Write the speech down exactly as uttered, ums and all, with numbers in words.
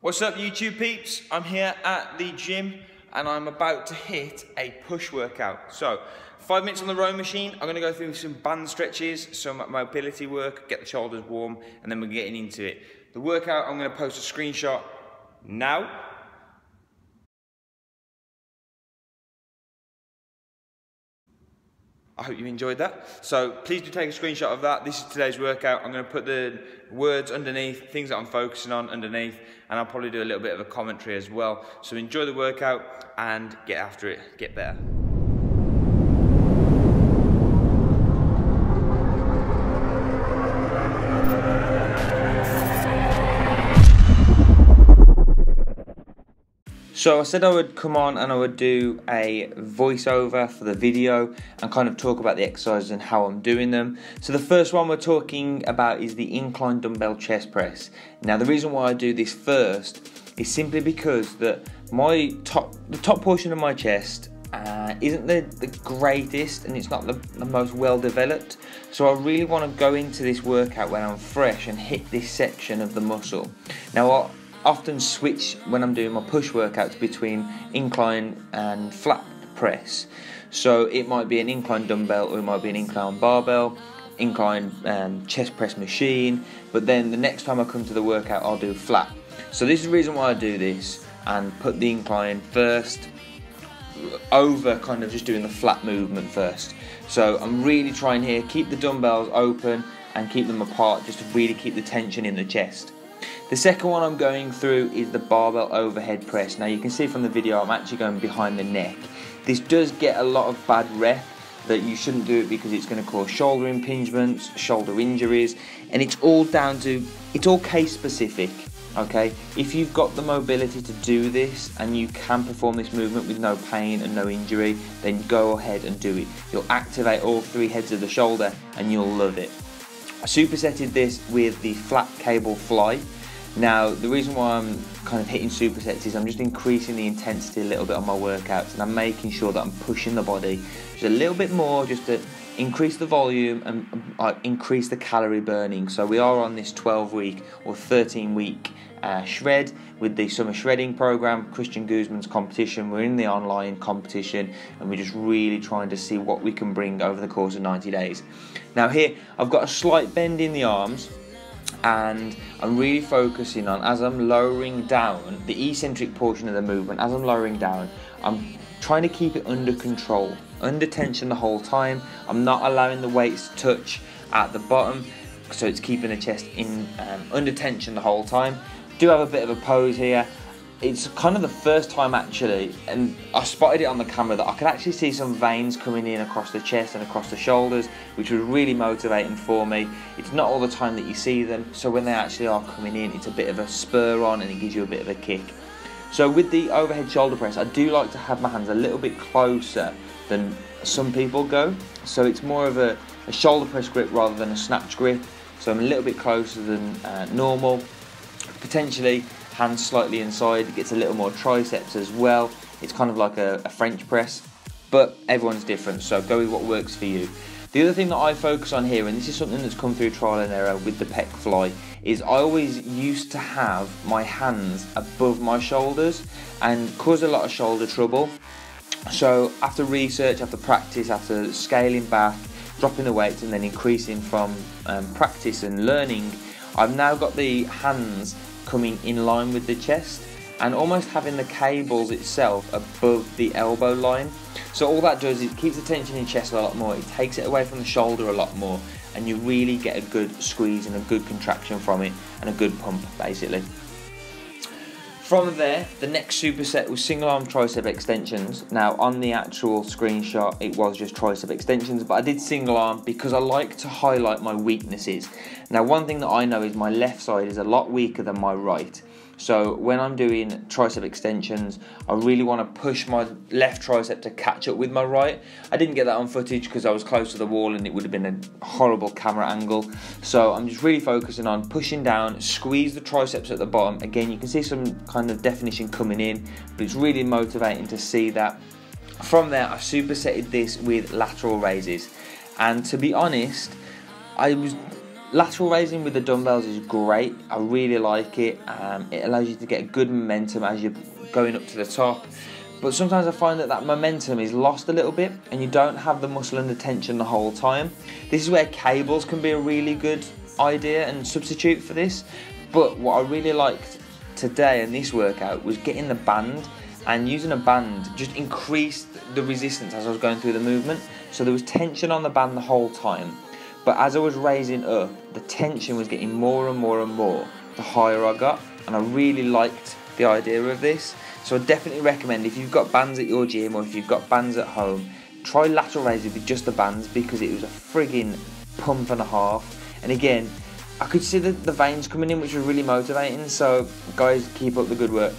What's up, YouTube peeps? I'm here at the gym and I'm about to hit a push workout. So, five minutes on the row machine. I'm gonna go through some band stretches, some mobility work, get the shoulders warm, and then we're getting into it. The workout, I'm gonna post a screenshot now. I hope you enjoyed that. So please do take a screenshot of that. This is today's workout. I'm gonna put the words underneath, things that I'm focusing on underneath, and I'll probably do a little bit of a commentary as well. So enjoy the workout and get after it, get better. So I said I would come on and I would do a voiceover for the video and kind of talk about the exercises and how I'm doing them. So the first one we're talking about is the incline dumbbell chest press. Now the reason why I do this first is simply because that my top, the top portion of my chest uh, isn't the, the greatest, and it's not the, the most well developed. So I really want to go into this workout when I'm fresh and hit this section of the muscle. Now I'll often switch when I'm doing my push workouts between incline and flat press. So it might be an incline dumbbell, or it might be an incline barbell, incline um, chest press machine, but then the next time I come to the workout I'll do flat. So this is the reason why I do this and put the incline first over kind of just doing the flat movement first. So I'm really trying here, keep the dumbbells open and keep them apart, just to really keep the tension in the chest. The second one I'm going through is the barbell overhead press. Now you can see from the video I'm actually going behind the neck. This does get a lot of bad rep that you shouldn't do it, because it's going to cause shoulder impingements, shoulder injuries, and it's all down to, it's all case specific, okay? If you've got the mobility to do this and you can perform this movement with no pain and no injury, then go ahead and do it. You'll activate all three heads of the shoulder and you'll love it. I supersetted this with the flat cable fly. Now, the reason why I'm kind of hitting supersets is I'm just increasing the intensity a little bit on my workouts, and I'm making sure that I'm pushing the body just a little bit more, just to increase the volume and uh, increase the calorie burning. So we are on this twelve week or thirteen week uh, shred with the summer shredding program, Christian Guzman's competition. We're in the online competition and we're just really trying to see what we can bring over the course of ninety days. Now here, I've got a slight bend in the arms, and I'm really focusing on, as I'm lowering down, the eccentric portion of the movement, as I'm lowering down, I'm trying to keep it under control, under tension the whole time. I'm not allowing the weights to touch at the bottom, so it's keeping the chest in um, under tension the whole time. Do have a bit of a pose here. It's kind of the first time actually, and I spotted it on the camera, that I could actually see some veins coming in across the chest and across the shoulders, which was really motivating for me. It's not all the time that you see them, so when they actually are coming in, it's a bit of a spur on and it gives you a bit of a kick. So with the overhead shoulder press, I do like to have my hands a little bit closer than some people go. So it's more of a, a shoulder press grip rather than a snatch grip. So I'm a little bit closer than uh, normal, potentially. Hands slightly inside, it gets a little more triceps as well. It's kind of like a, a French press, but everyone's different, so go with what works for you. The other thing that I focus on here, and this is something that's come through trial and error with the pec fly, is I always used to have my hands above my shoulders and cause a lot of shoulder trouble. So after research, after practice, after scaling back, dropping the weights and then increasing from um, practice and learning, I've now got the hands coming in line with the chest and almost having the cables itself above the elbow line. So all that does is it keeps the tension in chest a lot more, it takes it away from the shoulder a lot more, and you really get a good squeeze and a good contraction from it and a good pump basically. From there, the next superset was single arm tricep extensions. Now on the actual screenshot it was just tricep extensions, but I did single arm because I like to highlight my weaknesses. Now one thing that I know is my left side is a lot weaker than my right. So when I'm doing tricep extensions, I really want to push my left tricep to catch up with my right. I didn't get that on footage because I was close to the wall and it would have been a horrible camera angle. So I'm just really focusing on pushing down, squeeze the triceps at the bottom. Again, you can see some kind of definition coming in, but it's really motivating to see that. From there, I supersetted this with lateral raises. And to be honest, I was Lateral raising with the dumbbells is great. I really like it. Um, it allows you to get good momentum as you're going up to the top. But sometimes I find that that momentum is lost a little bit and you don't have the muscle under tension the whole time. This is where cables can be a really good idea and substitute for this. But what I really liked today in this workout was getting the band, and using a band just increased the resistance as I was going through the movement. So there was tension on the band the whole time. But as I was raising up, the tension was getting more and more and more the higher I got, and I really liked the idea of this. So I definitely recommend, if you've got bands at your gym or if you've got bands at home, try lateral raises with just the bands, because it was a frigging pump and a half. And again, I could see the, the veins coming in, which was really motivating. So guys, keep up the good work.